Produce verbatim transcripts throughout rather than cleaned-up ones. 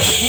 Thank you.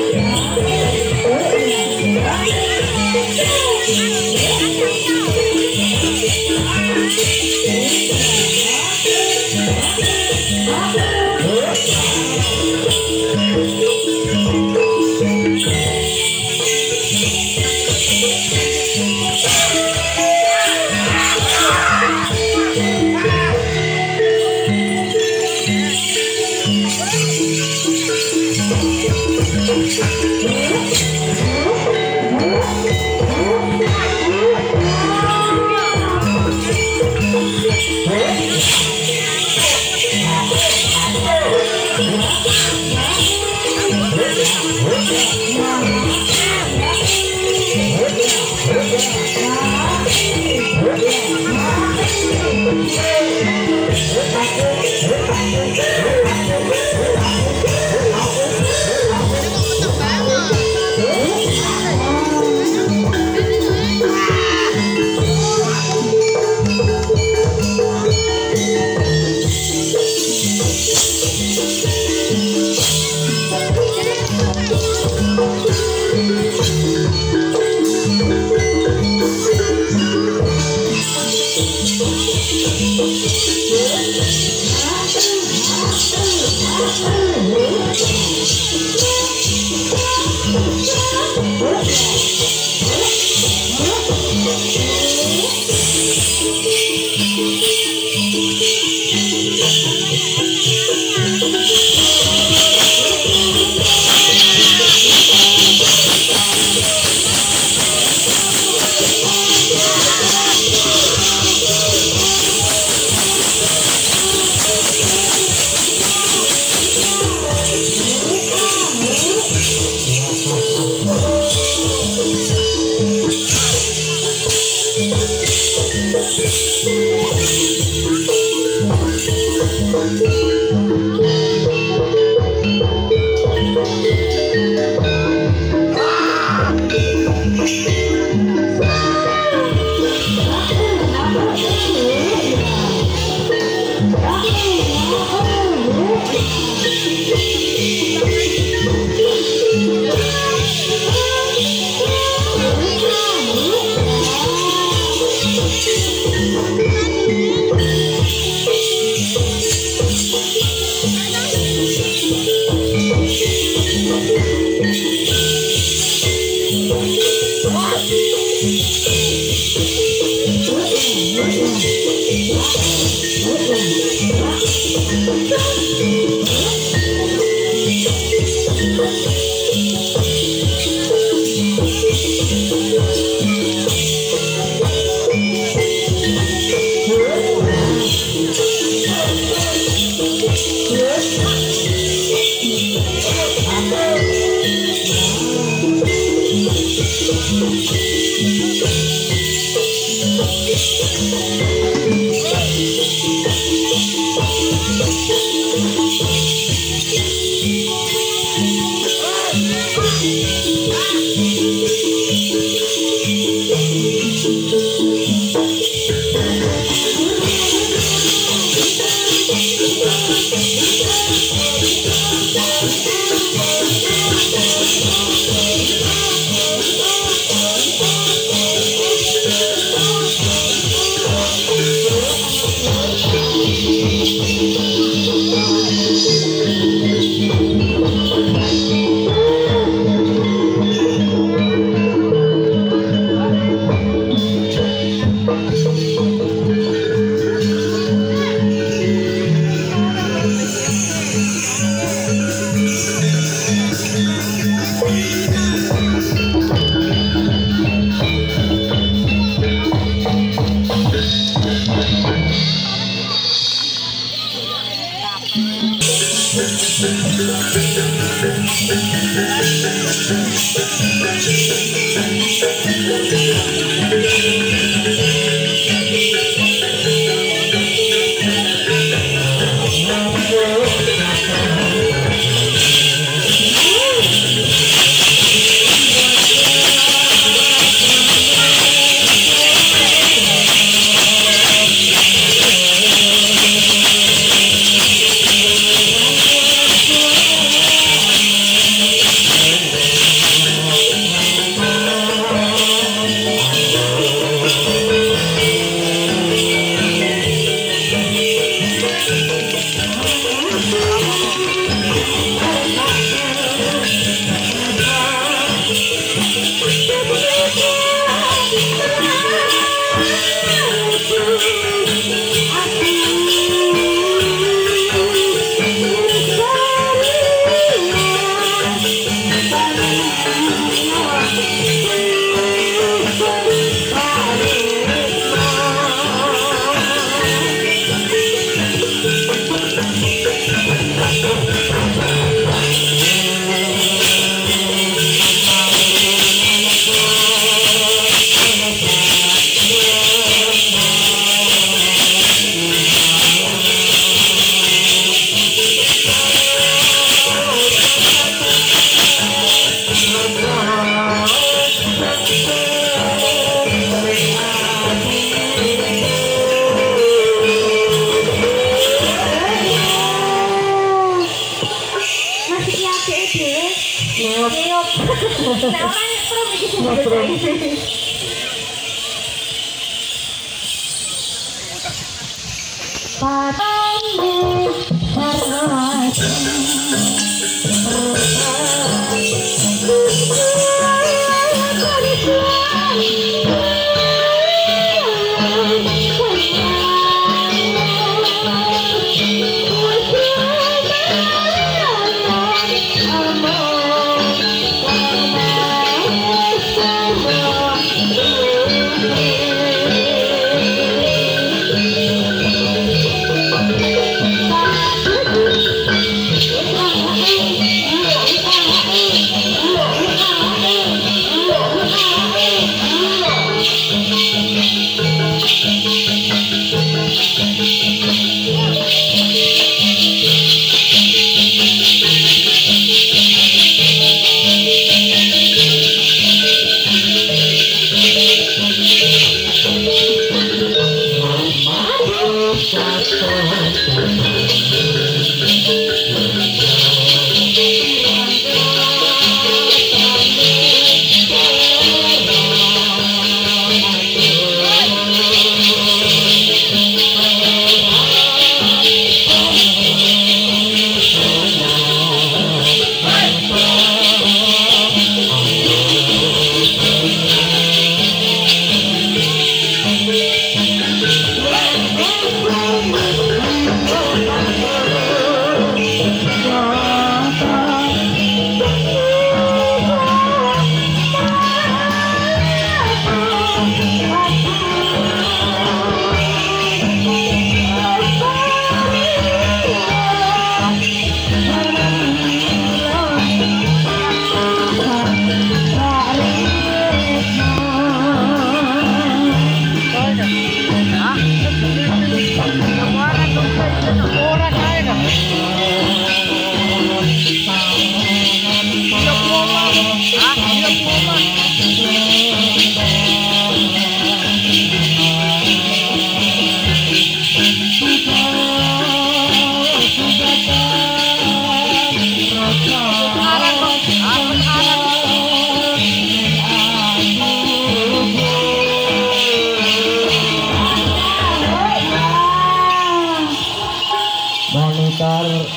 Thank you.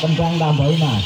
Kembang tambahin mas.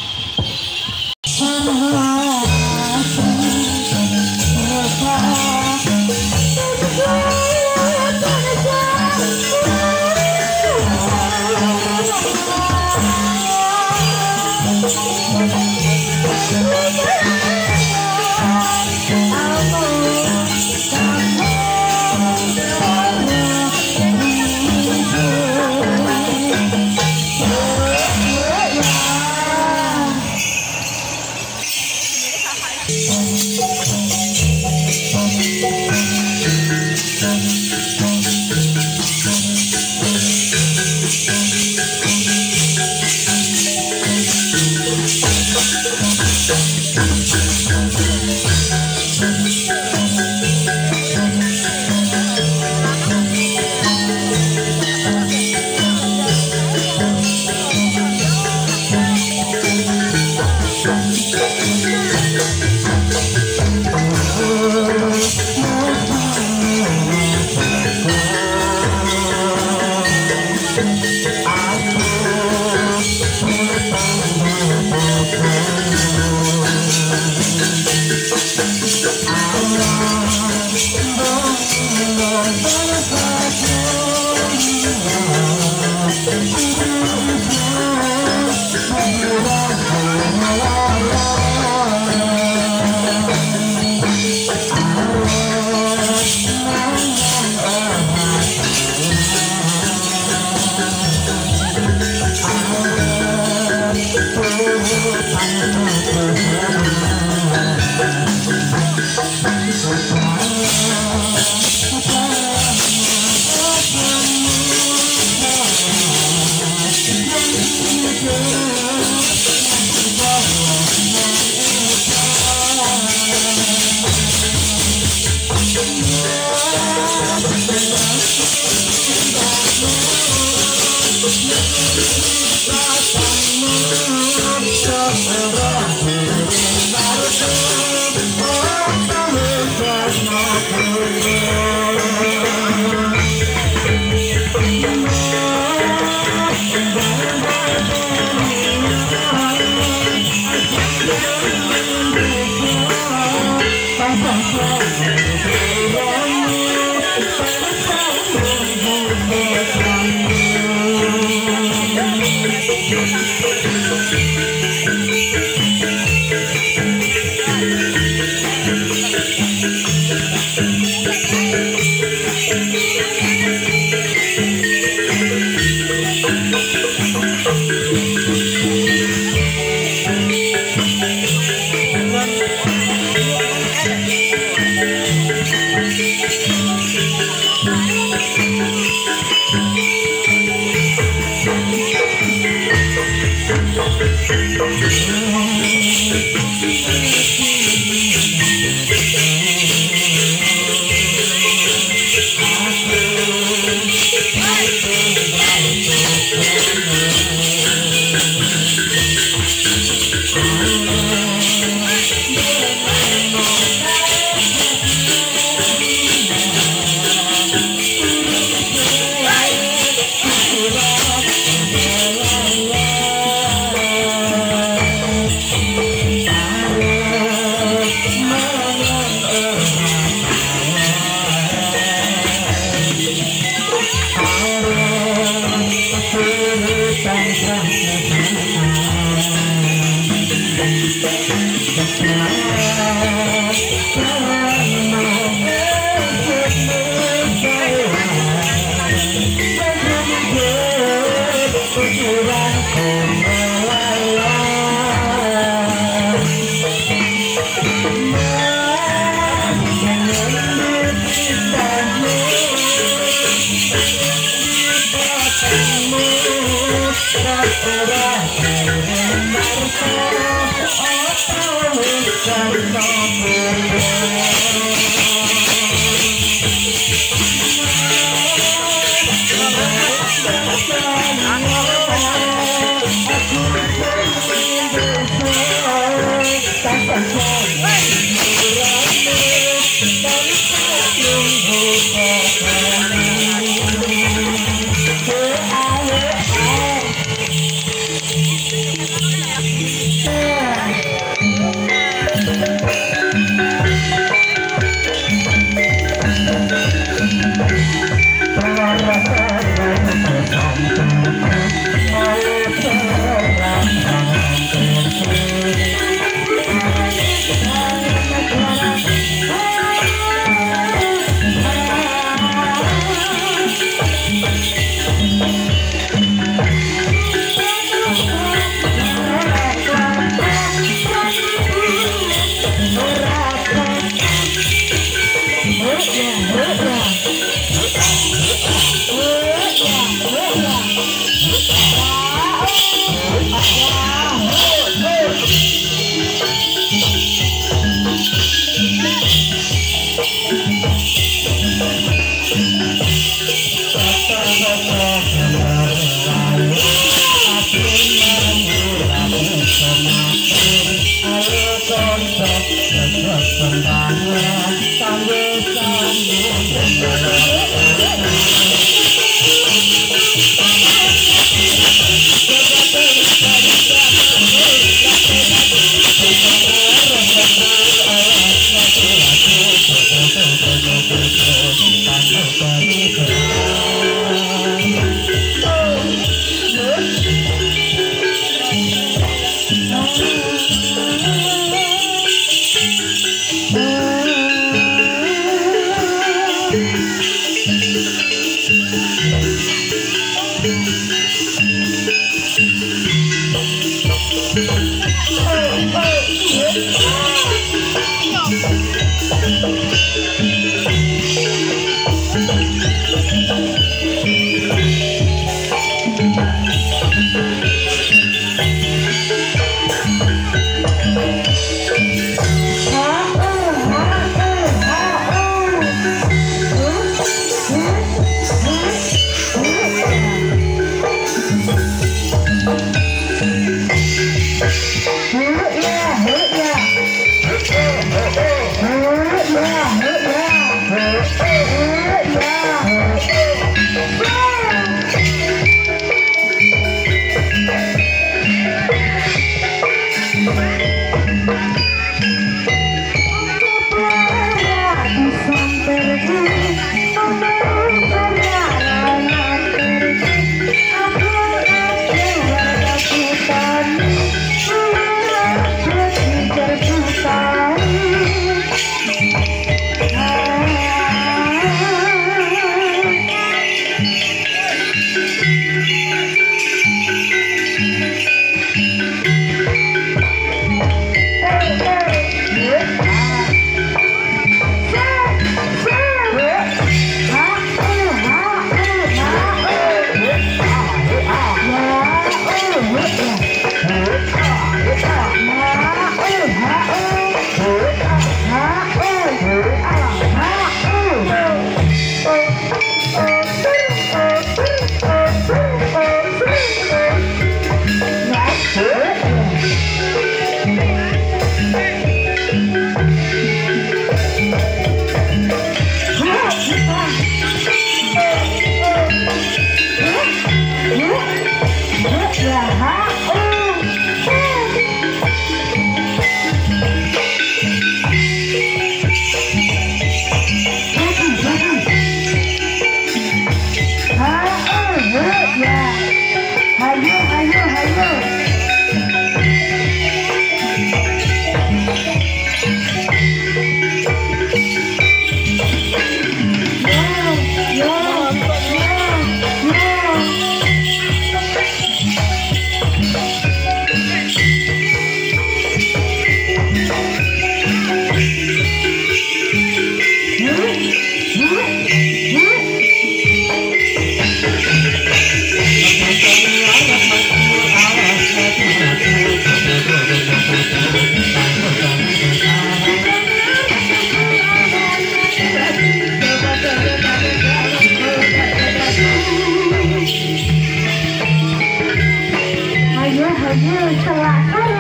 blue till I come.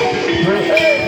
Thank you.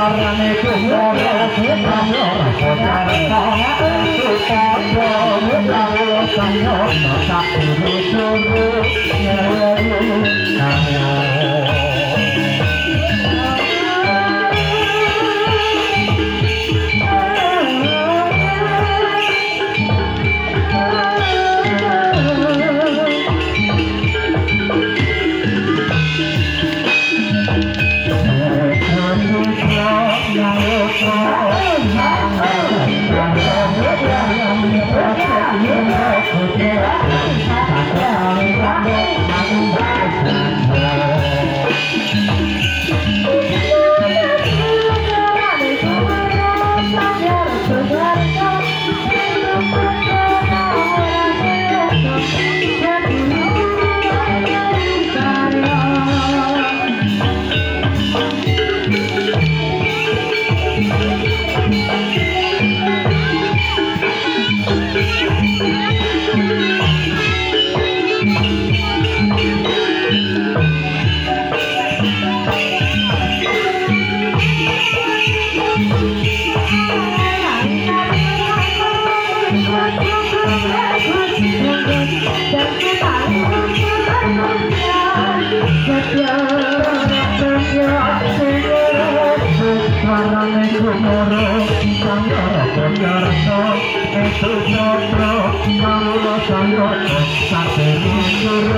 Thank you. It's a job,